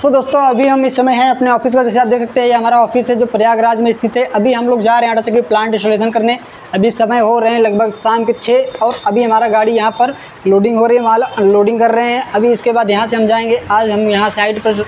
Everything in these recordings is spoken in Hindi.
सो दोस्तों अभी हम इस समय हैं अपने ऑफिस का। जैसे आप देख सकते हैं ये हमारा ऑफिस है जो प्रयागराज में स्थित है। अभी हम लोग जा रहे हैं आटा चक्की प्लांट इंस्टॉलेशन करने। अभी समय हो रहे हैं लगभग शाम के 6 और अभी हमारा गाड़ी यहाँ पर लोडिंग हो रही है, माल अनलोडिंग कर रहे हैं। अभी इसके बाद यहाँ से हम जाएँगे, आज हम यहाँ साइड पर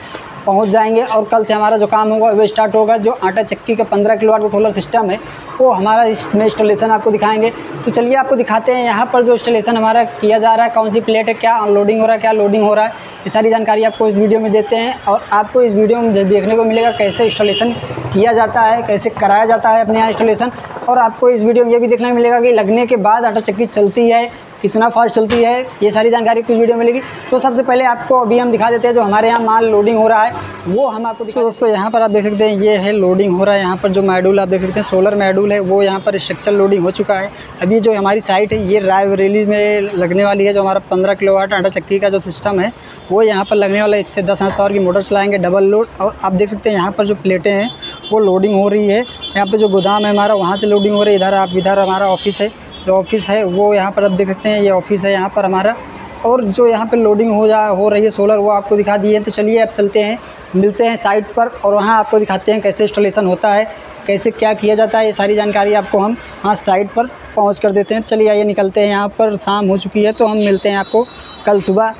पहुँच जाएंगे और कल से हमारा जो काम होगा वो स्टार्ट होगा। जो आटा चक्की का 15 किलोवाट का सोलर सिस्टम है वो हमारा इसमें इंस्टॉलेशन आपको दिखाएंगे। तो चलिए आपको दिखाते हैं यहाँ पर जो इंस्टॉलेशन हमारा किया जा रहा है, कौन सी प्लेट है, क्या अनलोडिंग हो रहा है, क्या लोडिंग हो रहा है, ये सारी जानकारी आपको इस वीडियो में देते हैं। और आपको इस वीडियो में देखने को मिलेगा कैसे इंस्टॉलेशन किया जाता है, कैसे कराया जाता है अपने यहाँ इंस्टॉलेशन। और आपको इस वीडियो में ये भी देखने को मिलेगा कि लगने के बाद आटा चक्की चलती है कितना फास्ट चलती है, ये सारी जानकारी कुछ वीडियो में मिलेगी। तो सबसे पहले आपको अभी हम दिखा देते हैं जो हमारे यहाँ माल लोडिंग हो रहा है वो हम आपको दिखा। दोस्तों यहाँ पर आप देख सकते हैं ये है लोडिंग हो रहा है। यहाँ पर जो मॉड्यूल आप देख सकते हैं सोलर मॉड्यूल है वो यहाँ पर स्ट्रक्चर लोडिंग हो चुका है। अभी जो हमारी साइट है ये रायबरेली में लगने वाली है। जो हमारा 15 किलोवाट आटा चक्की का जो सिस्टम है वो यहाँ पर लगने वाला है। इससे 10 HP पावर की मोटर चलाएँगे डबल लोड। और आप देख सकते हैं यहाँ पर जो प्लेटें हैं वो लोडिंग हो रही है। यहाँ पर जो गोदाम है हमारा वहाँ से लोडिंग हो रही है। इधर आप इधर हमारा ऑफिस है, जो ऑफिस है वो यहाँ पर आप देख सकते हैं ये ऑफिस है यहाँ पर हमारा। और जो यहाँ पर लोडिंग हो रही है सोलर वो आपको दिखा दिए। तो चलिए अब चलते हैं, मिलते हैं साइट पर और वहाँ आपको दिखाते हैं कैसे इंस्टॉलेशन होता है, कैसे क्या किया जाता है, ये सारी जानकारी आपको हम वहाँ साइट पर पहुँच कर देते हैं। चलिए आइए निकलते हैं, यहाँ पर शाम हो चुकी है। तो हम मिलते हैं आपको कल सुबह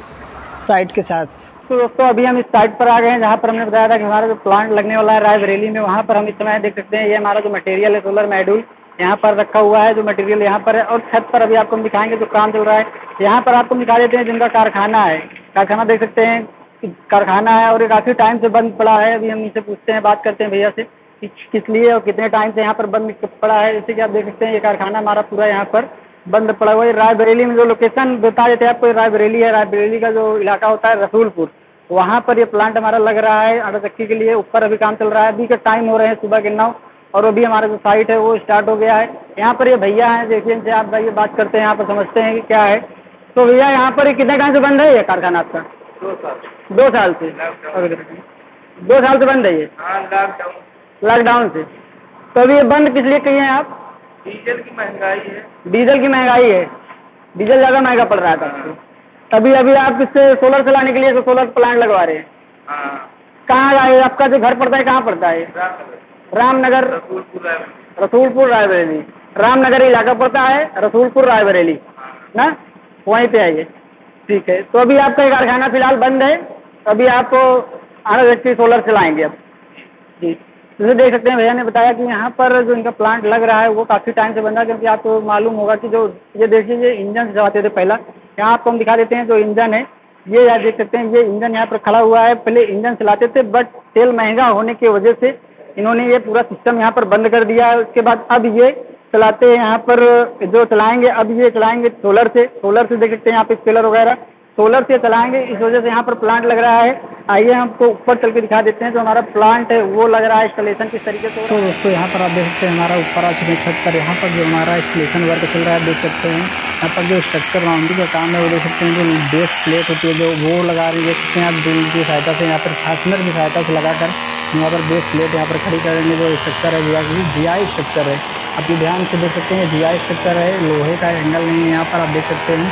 साइट के साथ। तो दोस्तों अभी हम इस साइट पर आ गए हैं जहाँ पर हमने बताया था कि हमारा जो प्लांट लगने वाला है रायबरेली में, वहाँ पर हम इस समय देख सकते हैं ये हमारा जो मटेरियल है सोलर मॉड्यूल यहाँ पर रखा हुआ है। जो मटेरियल यहाँ पर है और छत पर अभी आपको हम दिखाएंगे जो काम चल रहा है। यहाँ पर आपको दिखा देते हैं जिनका कारखाना है, कारखाना देख सकते हैं, कारखाना है और ये काफ़ी टाइम से बंद पड़ा है। अभी हम इनसे पूछते हैं, बात करते हैं भैया से किस लिए और कितने टाइम से यहाँ पर बंद पड़ा है। जैसे कि आप देख सकते हैं ये कारखाना हमारा पूरा यहाँ पर बंद पड़ा हुआ है। रायबरेली में जो लोकेशन बता देते हैं आपको, रायबरेली है। रायबरेली का जो इलाका होता है रसूलपुर, वहाँ पर ये प्लांट हमारा लग रहा है आटा चक्की के लिए। ऊपर अभी काम चल रहा है। अभी का टाइम हो रहे हैं सुबह के 9 और अभी हमारा जो साइट है वो स्टार्ट हो गया है। यहाँ पर ये भैया हैं, देखिए इनसे आप भाई बात करते हैं, यहाँ पर समझते हैं कि क्या है। तो भैया यहाँ पर कितने टाइम से बंद है ये कारखाना आपका? 2 साल। 2 साल से? 2 साल से बंद है ये, लॉकडाउन से। तो अभी ये बंद किस लिए किए हैं आप? डीजल की महंगाई है। डीजल की महंगाई है, डीजल ज़्यादा महंगा पड़ रहा था तभी। अभी आप इससे सोलर चलाने के लिए सोलर प्लांट लगवा रहे हैं। कहाँ आएगा आपका जो घर पड़ता है, कहाँ पड़ता है? रामनगर, रसूलपुर, रायबरेली। रामनगर इलाका पड़ता है, रसूलपुर रायबरेली ना, वहीं पे आइए। ठीक है, तो अभी आपका कारखाना फिलहाल बंद है। अभी आप आधा व्यक्ति सोलर चलाएंगे अब जी। जैसे देख सकते हैं भैया ने बताया कि यहाँ पर जो इनका प्लांट लग रहा है वो काफ़ी टाइम से बंद है, क्योंकि आपको मालूम होगा कि जो ये देखिए ये इंजन से चलाते थे पहला। यहाँ आपको हम दिखा देते हैं जो इंजन है ये, यहाँ देख सकते हैं ये इंजन यहाँ पर खड़ा हुआ है। पहले इंजन चलाते थे बट तेल महंगा होने की वजह से इन्होंने ये पूरा सिस्टम यहाँ पर बंद कर दिया है। उसके बाद अब ये चलाते हैं यहाँ पर जो चलाएंगे, अब ये चलाएंगे सोलर से। सोलर से देख सकते हैं यहाँ पे स्केलर वगैरह सोलर से चलाएंगे, इस वजह से यहाँ पर प्लांट लग रहा है। आइए हमको ऊपर चल के दिखा देते हैं जो हमारा प्लांट है वो लग रहा है इंस्टॉलेशन किस तरीके से। तो दोस्तों यहाँ पर आप देख सकते हैं हमारा ऊपर आ चुके छत पर, यहाँ पर जो हमारा इंस्टॉलेशन वर्क चल रहा है देख सकते हैं। यहाँ पर जो स्ट्रक्चर बाउंड्री का काम है वो देख सकते हैं, जो बेस प्लेट होती है जो वो लगा रही है। देख सकते हैं आप ड्रिल की सहायता से, यहाँ पर फास्टनर की सहायता से लगाकर यहाँ पर बेस प्लेट यहाँ पर खड़ी करेंगे। जो स्ट्रक्चर है GI स्ट्रक्चर है, आप ये ध्यान से देख सकते हैं GI स्ट्रक्चर है, लोहे का एंगल नहीं है। यहाँ पर आप देख सकते हैं।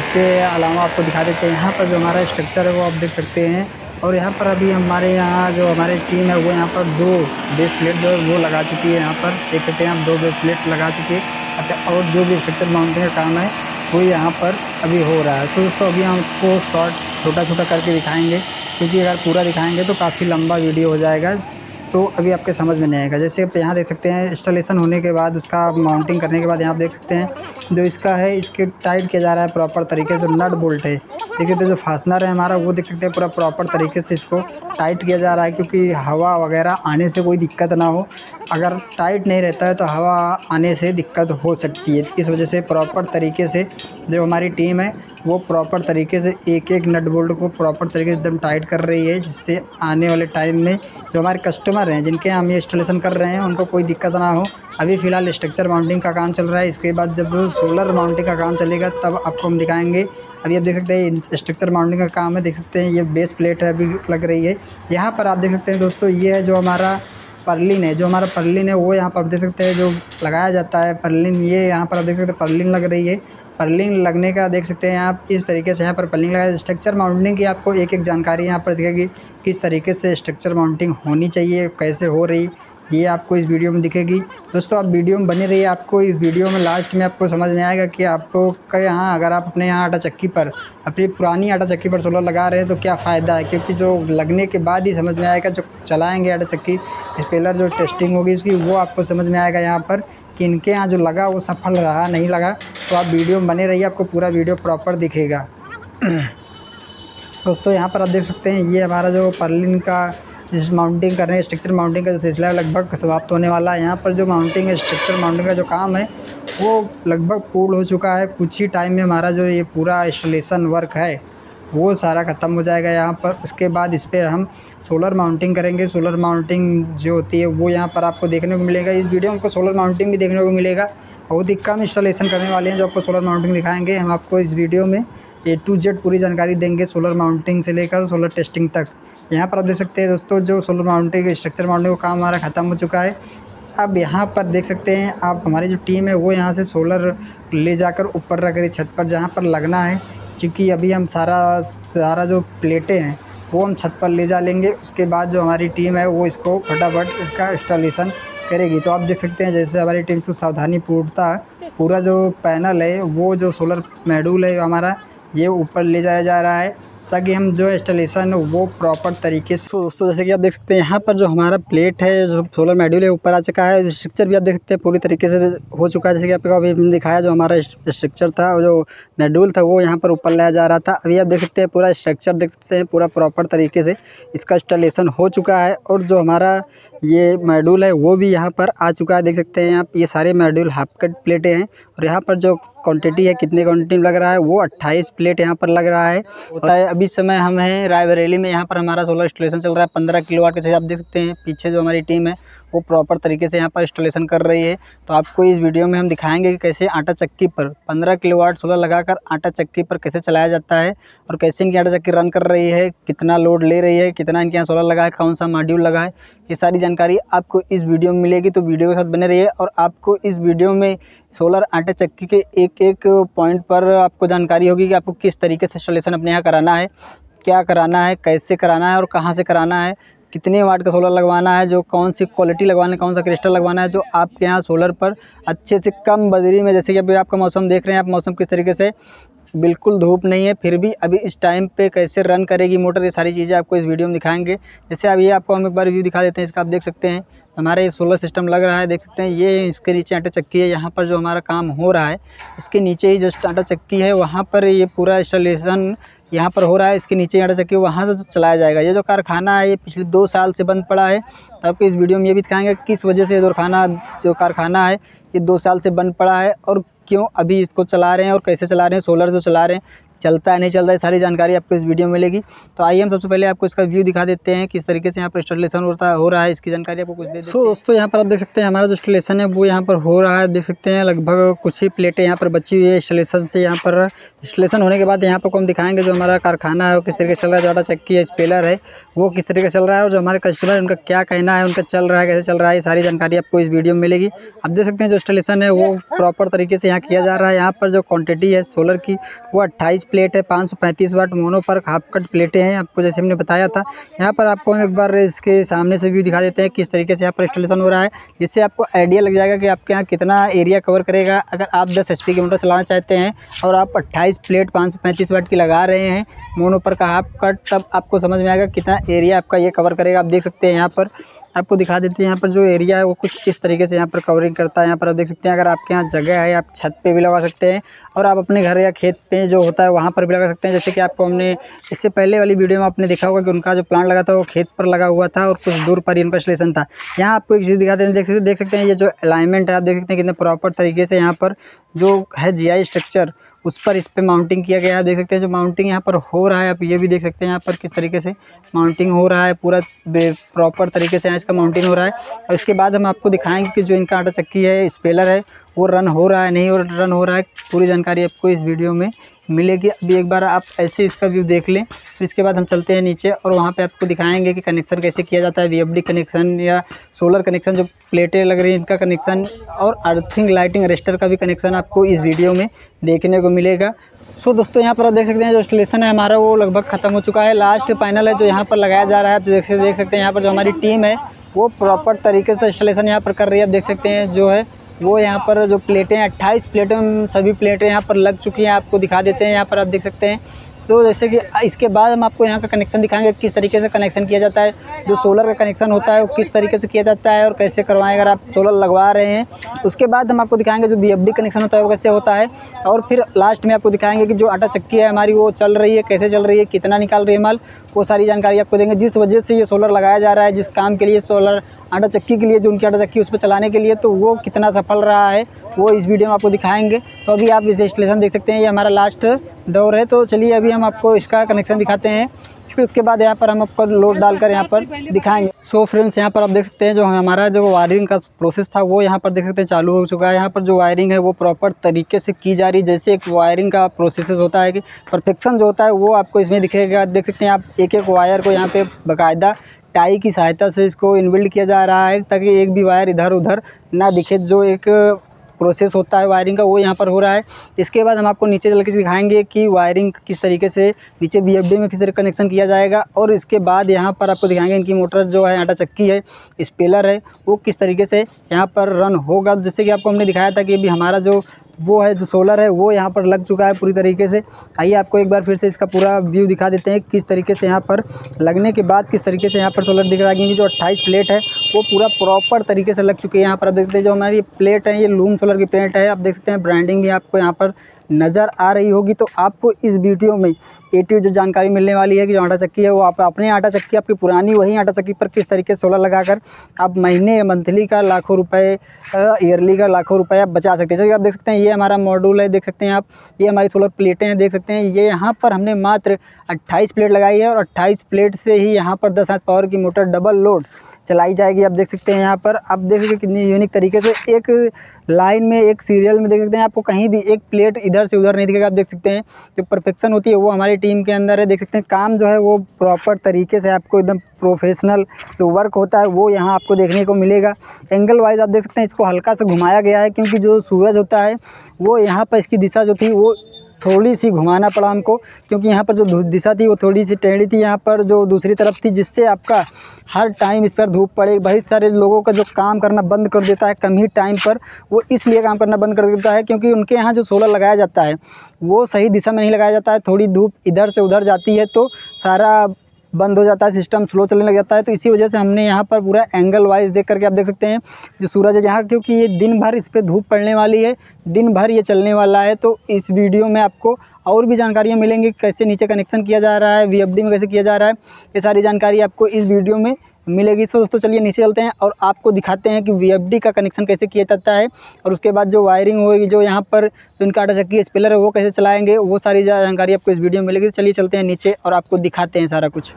इसके अलावा आपको दिखा देते हैं यहाँ पर जो हमारा स्ट्रक्चर है वो आप देख सकते हैं। और यहाँ पर अभी हमारे यहाँ जो हमारी टीम है वो यहाँ पर 2 बेस प्लेट जो है वो लगा चुकी है। यहाँ पर देख सकते हैं आप 2 बेस प्लेट लगा चुकी है। और जो भी स्ट्रक्चर बाउंड्री का काम है वो यहाँ पर अभी हो रहा है। सो दोस्तों अभी हम आपको शॉर्ट छोटा छोटा करके दिखाएँगे, क्योंकि अगर पूरा दिखाएंगे तो काफ़ी लंबा वीडियो हो जाएगा, तो अभी आपके समझ में नहीं आएगा। जैसे आप यहाँ देख सकते हैं इंस्टॉलेशन होने के बाद, उसका माउंटिंग करने के बाद यहाँ आप देख सकते हैं जो इसका है इसके टाइट किया जा रहा है प्रॉपर तरीके से। नट बोल्ट है देखिए, तो जो फास्टनर है हमारा वो देख सकते हैं पूरा प्रॉपर तरीके से इसको टाइट किया जा रहा है, क्योंकि हवा वगैरह आने से कोई दिक्कत ना हो। अगर टाइट नहीं रहता है तो हवा आने से दिक्कत हो सकती है। इस वजह से प्रॉपर तरीके से जो हमारी टीम है वो प्रॉपर तरीके से एक नट बोल्ट को प्रॉपर तरीके से एकदम टाइट कर रही है, जिससे आने वाले टाइम में जो हमारे कस्टमर हैं जिनके हम ये इंस्टॉलेशन कर रहे हैं उनको कोई दिक्कत ना हो। अभी फ़िलहाल स्ट्रक्चर माउंटिंग का काम चल रहा है। इसके बाद जब सोलर माउंटिंग का काम चलेगा तब आपको हम दिखाएँगे। अभी आप देख सकते हैं स्ट्रक्चर माउंटिंग का काम है, देख सकते हैं ये बेस प्लेट है अभी लग रही है। यहाँ पर आप देख सकते हैं दोस्तों ये है जो हमारा पर्लिन है, जो हमारा पर्लिन है वो यहाँ पर आप देख सकते हैं जो लगाया जाता है पर्लिन। ये यहाँ पर आप देख सकते हैं पर्लिन लग रही है। पर्लिंग लगने का देख सकते हैं आप, इस तरीके से यहाँ पर पर्लिंग लगा। स्ट्रक्चर माउंटिंग की आपको एक जानकारी यहाँ पर दिखेगी। किस तरीके से स्ट्रक्चर माउंटिंग होनी चाहिए, कैसे हो रही, ये आपको इस वीडियो में दिखेगी। दोस्तों आप वीडियो में बने रहिए, आपको इस वीडियो में लास्ट में आपको समझ में आएगा कि आपको यहाँ अगर आप अपने यहाँ आटा चक्की पर, अपनी पुरानी आटा चक्की पर सोलर लगा रहे हैं तो क्या फ़ायदा है, क्योंकि जो लगने के बाद ही समझ में आएगा, जो चलाएँगे आटा चक्की पहले जो टेस्टिंग होगी उसकी, वो आपको समझ में आएगा यहाँ पर कि इनके यहाँ जो लगा वो सफल रहा नहीं लगा। तो आप वीडियो में बने रहिए, आपको पूरा वीडियो प्रॉपर दिखेगा। दोस्तों यहाँ पर आप देख सकते हैं ये हमारा जो पर्लिन का जिस माउंटिंग कर रहे हैं, स्ट्रक्चर माउंटिंग का जो सिलसिला लगभग समाप्त होने वाला है। यहाँ पर जो माउंटिंग है, स्ट्रक्चर माउंटिंग का जो काम है वो लगभग पूर्ण हो चुका है। कुछ ही टाइम में हमारा जो ये पूरा इंस्टॉलेशन वर्क है वो सारा ख़त्म हो जाएगा यहाँ पर। उसके बाद इस पर हम सोलर माउंटिंग करेंगे। सोलर माउंटिंग जो होती है वो यहाँ पर आपको देखने को मिलेगा। इस वीडियो में आपको सोलर माउंटिंग भी देखने को मिलेगा। बहुत ही कम इंस्टॉलेशन करने वाले हैं जो आपको सोलर माउंटिंग दिखाएँगे। हम आपको इस वीडियो में A to Z पूरी जानकारी देंगे सोलर माउंटिंग से लेकर सोलर टेस्टिंग तक। यहाँ पर आप देख सकते हैं दोस्तों जो सोलर माउंटिंग स्ट्रक्चर माउंटिंग का काम हमारा ख़त्म हो चुका है। अब यहाँ पर देख सकते हैं आप, हमारी जो टीम है वो यहाँ से सोलर ले जाकर ऊपर रख रही छत पर जहाँ पर लगना है, क्योंकि अभी हम सारा जो प्लेटें हैं वो हम छत पर ले जा लेंगे। उसके बाद जो हमारी टीम है वो इसको फटाफट इसका इंस्टॉलेशन करेगी। तो आप देख सकते हैं जैसे हमारी टीम को सावधानी पूर्वता पूरा जो पैनल है वो जो सोलर मॉड्यूल है हमारा ये ऊपर ले जाया जा रहा है ताकि हम जो इंस्टॉलेशन वो प्रॉपर तरीके से। दोस्तों जैसे कि आप देख सकते हैं यहाँ पर जो हमारा प्लेट है, जो सोलर मॉड्यूल है ऊपर आ चुका है। स्ट्रक्चर भी आप देख सकते हैं पूरी तरीके से हो चुका है। जैसे कि आपको अभी दिखाया जो हमारा स्ट्रक्चर था, जो मॉड्यूल था वो यहाँ पर ऊपर लाया जा रहा था। अभी आप देख सकते हैं पूरा स्ट्रक्चर देख सकते हैं पूरा प्रॉपर तरीके से इसका इंस्टॉलेशन हो चुका है। और जो हमारा ये मॉड्यूल है वो भी यहाँ पर आ चुका है। देख सकते हैं आप ये सारे मॉड्यूल हाफ कट प्लेटें हैं। और यहाँ पर जो क्वांटिटी है, कितने क्वांटिटी में लग रहा है, वो 28 प्लेट यहाँ पर लग रहा है। और अभी समय हम हैं रायबरेली में, यहाँ पर हमारा सोलर इंस्टॉलेशन चल रहा है 15 किलोवाट के। जैसे आप देख सकते हैं पीछे जो हमारी टीम है वो प्रॉपर तरीके से यहाँ पर इंस्टॉलेशन कर रही है। तो आपको इस वीडियो में हम दिखाएंगे कि कैसे आटा चक्की पर 15 किलोवाट सोलर लगाकर आटा चक्की पर कैसे चलाया जाता है और कैसे इनकी आटा चक्की रन कर रही है, कितना लोड ले रही है, कितना इनके यहाँ सोलर लगा है, कौन सा मॉड्यूल लगा है, ये सारी जानकारी आपको इस वीडियो में मिलेगी। तो वीडियो के साथ बने रहिए और आपको इस वीडियो में सोलर आटा चक्की के एक एक पॉइंट पर आपको जानकारी होगी कि आपको किस तरीके से इंस्टॉलेशन अपने यहाँ कराना है, क्या कराना है, कैसे कराना है और कहाँ से कराना है, कितने वाट का सोलर लगवाना है, जो कौन सी क्वालिटी लगवाना है, कौन सा क्रिस्टल लगवाना है, जो आपके यहाँ सोलर पर अच्छे से कम बजरी में। जैसे कि अभी आपका मौसम देख रहे हैं आप, मौसम किस तरीके से, बिल्कुल धूप नहीं है फिर भी अभी इस टाइम पे कैसे रन करेगी मोटर, ये सारी चीज़ें आपको इस वीडियो में दिखाएंगे। जैसे अब ये आपको हम एक बार रिव्यू दिखा देते हैं इसका। आप देख सकते हैं हमारा ये सोलर सिस्टम लग रहा है, देख सकते हैं ये इसके नीचे आटा चक्की है। यहाँ पर जो हमारा काम हो रहा है इसके नीचे ही जस्ट आटा चक्की है, वहाँ पर ये पूरा इंस्टॉलेशन यहाँ पर हो रहा है। इसके नीचे आटा चक्की वहाँ से चलाया जाएगा। ये जो कारखाना है ये पिछले 2 साल से बंद पड़ा है। तो आपको इस वीडियो में ये भी दिखाएंगे किस वजह से जो कारखाना है ये 2 साल से बंद पड़ा है और क्यों अभी इसको चला रहे हैं और कैसे चला रहे हैं, सोलर जो चला रहे हैं चलता है नहीं चलता है, सारी जानकारी आपको इस वीडियो में मिलेगी। तो आइए हम सबसे पहले आपको इसका व्यू दिखा देते हैं किस तरीके से यहाँ पर इंस्टॉलेशन हो रहा है, इसकी जानकारी आपको कुछ दे देते हैं। दोस्तों यहाँ पर आप देख सकते हैं हमारा जो इंस्टॉलेशन है वो यहाँ पर हो रहा है। देख सकते हैं लगभग कुछ ही प्लेटें यहाँ पर बची हुई है इंस्टॉलेशन से। यहाँ पर इंस्टॉलेशन होने के बाद यहाँ पर हम दिखाएंगे जो हमारा कारखाना है वो किस तरीके से चल रहा है, जो आटा चक्की है स्पेलर है वो किस तरीके से चल रहा है और जो हमारे कस्टमर उनका क्या कहना है, उनका चल रहा है कैसे चल रहा है, ये सारी जानकारी आपको इस वीडियो में मिलेगी। आप देख सकते हैं जो इंस्टॉलेशन है वो प्रॉपर तरीके से यहाँ किया जा रहा है। यहाँ पर जो क्वान्टिटी है सोलर की वो 28 प्लेट है, 535 वाट मोनो पर हाफ कट प्लेटें हैं, आपको जैसे हमने बताया था। यहाँ पर आपको हम एक बार इसके सामने से व्यू दिखा देते हैं किस तरीके से यहाँ पर इंस्टॉलेशन हो रहा है, जिससे आपको आइडिया लग जाएगा कि आपके यहाँ कितना एरिया कवर करेगा। अगर आप 10 HP की मोटर चलाना चाहते हैं और आप 28 प्लेट 535 वाट की लगा रहे हैं मोनो पर का हाफ कट, तब आपको समझ में आएगा कितना एरिया आपका ये कवर करेगा। आप देख सकते हैं यहाँ पर आपको दिखा देते हैं यहाँ पर जो एरिया है वो कुछ इस तरीके से यहाँ पर कवरिंग करता है। यहाँ पर आप देख सकते हैं अगर आपके यहाँ जगह है आप छत पे भी लगा सकते हैं और आप अपने घर या खेत पे जो होता है वहाँ पर भी लगा सकते हैं। जैसे कि आपको हमने इससे पहले वाली वीडियो में आपने देखा होगा कि उनका जो प्लांट लगा था वो खेत पर लगा हुआ था और कुछ दूर पर इनका इंस्टॉलेशन था। यहाँ आपको एक चीज़ दिखा देते हैं, देख सकते हैं ये जो अलाइनमेंट है आप देख सकते हैं कितने प्रॉपर तरीके से यहाँ पर जो है GI स्ट्रक्चर उस पर इस पर माउंटिंग किया गया है। देख सकते हैं जो माउंटिंग यहाँ पर हो रहा है आप ये भी देख सकते हैं यहाँ पर किस तरीके से माउंटिंग हो रहा है, पूरा प्रॉपर तरीके से यहाँ इसका माउंटिंग हो रहा है। और इसके बाद हम आपको दिखाएंगे कि जो इनका आटा चक्की है स्पेलर है वो रन हो रहा है नहीं और रन हो रहा है, पूरी जानकारी आपको इस वीडियो में मिलेगी। अभी एक बार आप ऐसे इसका व्यू देख लें, फिर इसके बाद हम चलते हैं नीचे और वहाँ पे आपको दिखाएंगे कि कनेक्शन कैसे किया जाता है, VFD कनेक्शन या सोलर कनेक्शन, जो प्लेटें लग रही हैं इनका कनेक्शन और अर्थिंग लाइटिंग रजिस्टर का भी कनेक्शन आपको इस वीडियो में देखने को मिलेगा। सो दोस्तों यहाँ पर आप देख सकते हैं जो इंस्टॉलेशन है हमारा वो लगभग ख़त्म हो चुका है। लास्ट फाइनल है जो यहाँ पर लगाया जा रहा है। आप देख सकते हैं यहाँ पर जो हमारी टीम है वो प्रॉपर तरीके से इंस्टॉलेशन यहाँ पर कर रही है। आप देख सकते हैं जो है वो यहाँ पर जो प्लेटें 28 प्लेटें सभी प्लेटें यहाँ पर लग चुकी हैं। आपको दिखा देते हैं यहाँ पर आप देख सकते हैं। तो जैसे कि इसके बाद हम आपको यहाँ का कनेक्शन दिखाएंगे किस तरीके से कनेक्शन किया जाता है, जो सोलर का कनेक्शन होता है वो किस तरीके से किया जाता है और कैसे करवाएं अगर आप सोलर लगवा रहे हैं। उसके बाद हम आपको दिखाएंगे जो BFD कनेक्शन होता है वो कैसे होता है, और फिर लास्ट में आपको दिखाएंगे कि जो आटा चक्की है हमारी वो चल रही है, कैसे चल रही है, कितना निकाल रही है माल, वो सारी जानकारी आपको देंगे। जिस वजह से ये सोलर लगाया जा रहा है, जिस काम के लिए सोलर आटा चक्की के लिए जो उनकी आटा चक्की उस पर चलाने के लिए, तो वो कितना सफल रहा है वो इस वीडियो में आपको दिखाएंगे। तो अभी आप इसे इंस्टॉलेशन देख सकते हैं, ये हमारा लास्ट दौर है। तो चलिए अभी हम आपको इसका कनेक्शन दिखाते हैं, फिर उसके बाद यहाँ पर हम आपको लोड डालकर यहाँ पर दिखाएंगे। सो फ्रेंड्स यहाँ पर आप देख सकते हैं जो हमारा जो वायरिंग का प्रोसेस था वो यहाँ पर देख सकते हैं चालू हो चुका है। यहाँ पर जो वायरिंग है वो प्रॉपर तरीके से की जा रही है, जैसे एक वायरिंग का प्रोसेस होता है कि परफेक्शन जो होता है वो आपको इसमें दिखेगा। देख सकते हैं आप एक एक वायर को यहाँ पर बाकायदा टाई की सहायता से इसको इनबिल्ड किया जा रहा है ताकि एक भी वायर इधर उधर ना दिखे। जो एक प्रोसेस होता है वायरिंग का वो यहाँ पर हो रहा है। इसके बाद हम आपको नीचे चल के दिखाएंगे कि वायरिंग किस तरीके से नीचे BFD में किस तरह कनेक्शन किया जाएगा, और इसके बाद यहाँ पर आपको दिखाएंगे इनकी मोटर जो है आटा चक्की है स्पेलर है वो किस तरीके से यहाँ पर रन होगा। जैसे कि आपको हमने दिखाया था कि अभी हमारा जो वो है जो सोलर है वो यहाँ पर लग चुका है पूरी तरीके से। आइए आपको एक बार फिर से इसका पूरा व्यू दिखा देते हैं किस तरीके से यहाँ पर लगने के बाद किस तरीके से यहाँ पर सोलर दिख रहा है, क्योंकि जो 28 प्लेट है वो पूरा प्रॉपर तरीके से लग चुकी है। यहाँ पर आप देखते हैं जो हमारी प्लेट है ये लूम सोलर की प्लेट है। आप देख सकते हैं ब्रांडिंग भी आपको यहाँ पर नज़र आ रही होगी। तो आपको इस वीडियो में A to Z जो जानकारी मिलने वाली है कि जो आटा चक्की है वो आप अपने आटा चक्की आपकी पुरानी वही आटा चक्की पर किस तरीके से सोलर लगाकर आप महीने मंथली का लाखों रुपए ईयरली का लाखों रुपए आप बचा सकते हैं। जैसे आप देख सकते हैं ये हमारा मॉड्यूल है, देख सकते हैं आप ये हमारी सोलर प्लेटें हैं। देख सकते हैं ये यहाँ पर हमने मात्र 28 प्लेट लगाई है और 28 प्लेट से ही यहाँ पर 10 हाथ पावर की मोटर डबल लोड चलाई जाएगी। आप देख सकते हैं यहाँ पर आप देख सकते हैं कितनी यूनिक तरीके से एक लाइन में एक सीरियल में देख सकते हैं, आपको कहीं भी एक प्लेट इधर से उधर नहीं दिखेगा। आप देख सकते हैं जो परफेक्शन होती है वो हमारी टीम के अंदर है। देख सकते हैं काम जो है वो प्रॉपर तरीके से आपको एकदम प्रोफेशनल जो वर्क होता है वो यहाँ आपको देखने को मिलेगा। एंगल वाइज आप देख सकते हैं इसको हल्का सा घुमाया गया है, क्योंकि जो सूरज होता है वो यहाँ पर इसकी दिशा जो थी वो थोड़ी सी घुमाना पड़ा हमको, क्योंकि यहाँ पर जो दिशा थी वो थोड़ी सी टेढ़ी थी यहाँ पर जो दूसरी तरफ थी, जिससे आपका हर टाइम इस पर धूप पड़े। बहुत सारे लोगों का जो काम करना बंद कर देता है कम ही टाइम पर, वो इसलिए काम करना बंद कर देता है क्योंकि उनके यहाँ जो सोलर लगाया जाता है वो सही दिशा में नहीं लगाया जाता है। थोड़ी धूप इधर से उधर जाती है तो सारा बंद हो जाता है, सिस्टम स्लो चलने लग जाता है। तो इसी वजह से हमने यहाँ पर पूरा एंगल वाइज देख करके आप देख सकते हैं जो सूरज है यहाँ, क्योंकि ये दिन भर इस पर धूप पड़ने वाली है, दिन भर ये चलने वाला है। तो इस वीडियो में आपको और भी जानकारियाँ मिलेंगी, कैसे नीचे कनेक्शन किया जा रहा है, VFD में कैसे किया जा रहा है, ये सारी जानकारी आपको इस वीडियो में मिलेगी। सो दोस्तों चलिए नीचे चलते हैं और आपको दिखाते हैं कि VFD का कनेक्शन कैसे किया जाता है, और उसके बाद जो वायरिंग होगी जो यहाँ पर उनका आटा चक्की स्पिलर है वो कैसे चलाएंगे, वो सारी जानकारी आपको इस वीडियो में मिलेगी। चलिए चलते हैं नीचे और आपको दिखाते हैं सारा कुछ।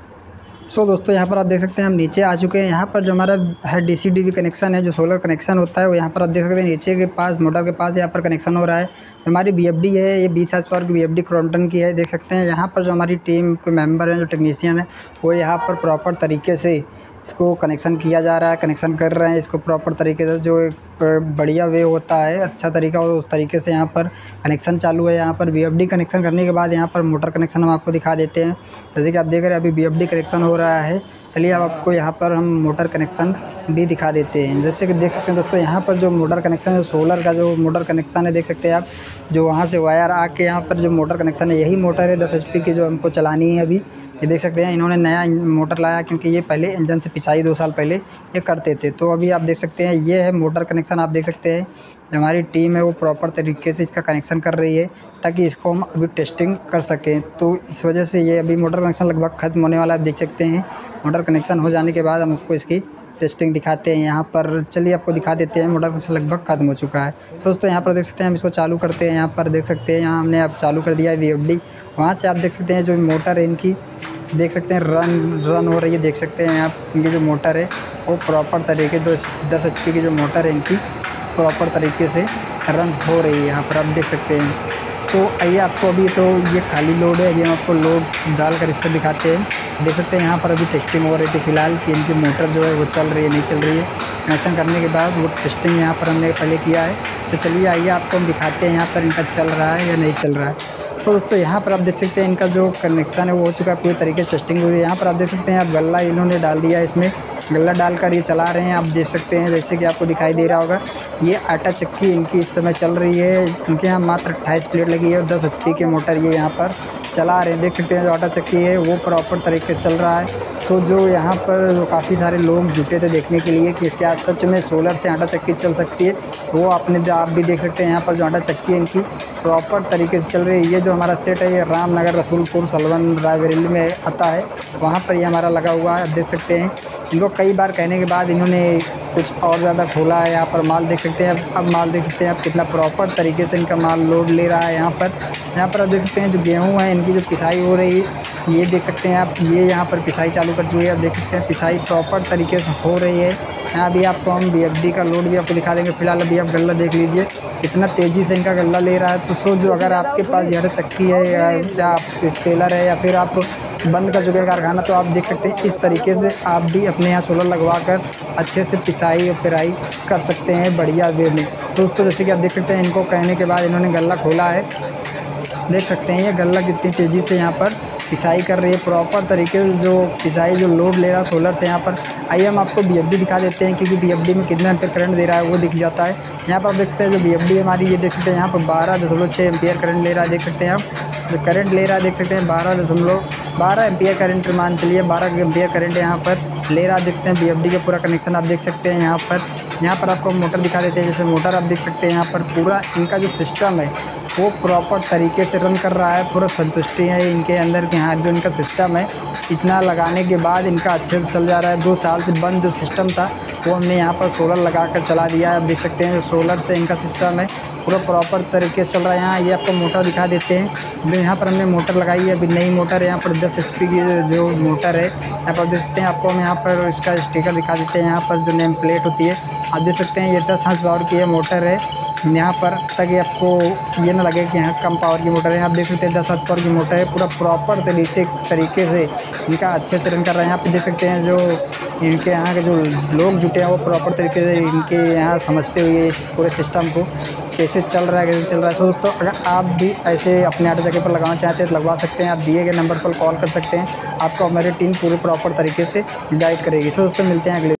सो दोस्तों यहाँ पर आप देख सकते हैं हम नीचे आ चुके हैं। यहाँ पर जो हमारा है DC-DV कनेक्शन है जो सोलर कनेक्शन होता है वो यहाँ पर आप देख सकते हैं नीचे के पास मोटर के पास यहाँ पर कनेक्शन हो रहा है। हमारी BFD है ये 20 हार्स पावर की BFD क्रॉम्पटन की है। देख सकते हैं यहाँ पर जो हमारी टीम के मेम्बर हैं जो टेक्नीशियन है वो यहाँ पर प्रॉपर तरीके से इसको कनेक्शन किया जा रहा है, कनेक्शन कर रहे हैं इसको प्रॉपर तरीके से, जो एक बढ़िया वे होता है अच्छा तरीका हो उस तरीके से यहाँ पर कनेक्शन चालू है। यहाँ पर VFD कनेक्शन करने के बाद यहाँ पर मोटर कनेक्शन हम आपको दिखा देते हैं। जैसे कि आप देख रहे हैं अभी VFD कनेक्शन हो रहा है। चलिए अब आपको यहाँ पर हम मोटर कनेक्शन भी दिखा देते हैं। जैसे कि देख सकते हैं दोस्तों यहाँ पर जो मोटर कनेक्शन है सोलर का जो मोटर कनेक्शन है, देख सकते हैं आप जो वहाँ से वायर आके यहाँ पर जो मोटर कनेक्शन है यही मोटर है 10 HP की जो हमको चलानी है अभी। ये देख सकते हैं इन्होंने नया मोटर लाया, क्योंकि ये पहले इंजन से पिछाई 2 साल पहले ये करते थे। तो अभी आप देख सकते हैं ये है मोटर कनेक्शन। आप देख सकते हैं हमारी टीम है वो प्रॉपर तरीके से इसका कनेक्शन कर रही है ताकि इसको हम अभी टेस्टिंग कर सकें। तो इस वजह से ये अभी मोटर कनेक्शन लगभग ख़त्म होने वाला है। आप देख सकते हैं मोटर कनेक्शन हो जाने के बाद हम आपको इसकी टेस्टिंग दिखाते हैं यहाँ पर। चलिए आपको दिखा देते हैं, मोटर कनेक्शन लगभग ख़त्म हो चुका है। तो दोस्तों यहाँ पर देख सकते हैं हम इसको चालू करते हैं। यहाँ पर देख सकते हैं यहाँ हमने अब चालू कर दिया है VFD। वहाँ से आप देख सकते हैं जो मोटर है इनकी देख सकते हैं रन हो रही है। देख सकते हैं आप इनकी जो मोटर है वो प्रॉपर तरीके 10 HP की जो मोटर है इनकी प्रॉपर तरीके से रन हो रही है यहाँ पर आप देख सकते हैं। तो आइए आपको अभी तो ये खाली लोड है, ये हम आपको लोड डाल कर इस पर दिखाते हैं। देख सकते हैं यहाँ पर अभी टेस्टिंग हो रही थी फिलहाल कि इनकी मोटर जो है वो चल रही है नहीं चल रही है। कनेक्शन करने के बाद वो टेस्टिंग यहाँ पर हमने पहले किया है। तो चलिए आइए आपको हम दिखाते हैं यहाँ पर इनका चल रहा है या नहीं चल रहा है। तो दोस्तों यहाँ पर आप देख सकते हैं इनका जो कनेक्शन है वो हो चुका है, पूरी तरीके से टेस्टिंग हुई है। यहाँ पर आप देख सकते हैं आप गल्ला इन्होंने डाल दिया है, इसमें गल्ला डालकर ये चला रहे हैं। आप देख सकते हैं जैसे कि आपको दिखाई दे रहा होगा ये आटा चक्की इनकी इस समय चल रही है। इनके यहाँ मात्र 28 प्लेट लगी है और 10 HP के मोटर ये यहाँ पर चला रहे हैं। देख सकते हैं जो आटा चक्की है वो प्रॉपर तरीके से चल रहा है। सो जो यहाँ पर काफ़ी सारे लोग जुटे थे देखने के लिए कि क्या सच में सोलर से आटा चक्की चल सकती है, वो आप भी देख सकते हैं। यहाँ पर जो आटा चक्की है इनकी प्रॉपर तरीके से चल रही है। ये जो हमारा सेट है ये रामनगर रसूलपुर सलवन रायबरेली में आता है, वहाँ पर ये हमारा लगा हुआ है। आप देख सकते हैं इनको कई बार कहने के बाद इन्होंने कुछ और ज़्यादा खोला है। यहाँ पर माल देख सकते हैं अब माल देख सकते हैं आप कितना प्रॉपर तरीके से इनका माल लोड ले रहा है। यहाँ पर आप देख सकते हैं जो गेहूँ है इनकी जो पिसाई हो रही है ये देख सकते हैं आप, ये यहाँ पर पिसाई चालू कर चुकी है। आप देख सकते हैं पिसाई प्रॉपर तरीके से हो रही है। यहाँ भी आपको हम BFD का लोड भी आपको दिखा देंगे। फिलहाल अभी आप गल्ला देख लीजिए कितना तेज़ी से इनका गल्ला ले रहा है। तो सो जो अगर आपके पास यह चक्की है या आप स्केलर है या फिर आप बंद कर चुके हैं कारखाना, तो आप देख सकते हैं इस तरीके से आप भी अपने यहाँ सोलर लगवा कर अच्छे से पिसाई और पिराई कर सकते हैं बढ़िया वे में। तो दोस्तों जैसे कि आप देख सकते हैं इनको कहने के बाद इन्होंने गल्ला खोला है। देख सकते हैं ये गल्ला कितनी तेज़ी से यहाँ पर पिसाई कर रही है, प्रॉपर तरीके से जो पिसाई जो लोड ले रहा है सोलर से। यहाँ पर आइए हम आपको BFD दिखा देते हैं क्योंकि BFD में कितना एम्पियर करंट दे रहा है वो दिख जाता है। यहाँ पर आप देखते हैं जो BFD हमारी ये देख सकते हैं यहाँ पर 12.6 एम्पियर करंट ले रहा है। देख सकते हैं आप जो करंट ले रहा है देख सकते हैं 12.12 एम्पियर करंट मान चलिए 12 एम्पियर करंट यहाँ पर ले रहा है। देखते हैं BFD का पूरा कनेक्शन आप देख सकते हैं। यहाँ पर आपको मोटर दिखा देते हैं। जैसे मोटर आप देख सकते हैं यहाँ पर पूरा इनका जो सिस्टम है वो प्रॉपर तरीके से रन कर रहा है। पूरा संतुष्टि है इनके अंदर के यहाँ जो इनका सिस्टम है इतना लगाने के बाद इनका अच्छे से चल जा रहा है। 2 साल से बंद जो सिस्टम था वो हमने यहाँ पर सोलर लगा कर चला दिया है। आप देख सकते हैं जो सोलर से इनका सिस्टम है पूरा प्रॉपर तरीके से चल रहा है। यहाँ ये आपको मोटर दिखा देते हैं। यहाँ पर हमने मोटर लगाई है, अभी नई मोटर है। यहाँ पर 10 HP की जो मोटर है यहाँ पर देख सकते हैं आपको। हम यहाँ पर इसका स्टिकर दिखा देते हैं। यहाँ पर जो नेम प्लेट होती है आप देख सकते हैं ये 10 HP की ये मोटर है। यहाँ पर तक आपको ये ना लगे कि यहाँ कम पावर की मोटर है। आप देख सकते हैं 10 HP की मोटर है, पूरा प्रॉपर तरीके से इनका अच्छे से रन कर रहा है। यहाँ पर देख सकते हैं जो इनके यहाँ के जो लोग जुटे हैं वो प्रॉपर तरीके से इनके यहाँ समझते हुए इस पूरे सिस्टम को कैसे चल रहा है तो दोस्तों अगर आप भी ऐसे अपने आटा चक्की पर लगाना चाहते हैं तो लगवा सकते हैं। आप दिए गए नंबर पर कॉल कर सकते हैं, आपको हमारी टीम पूरी प्रॉपर तरीके से गाइड करेगी। सो दोस्तों मिलते हैं अगले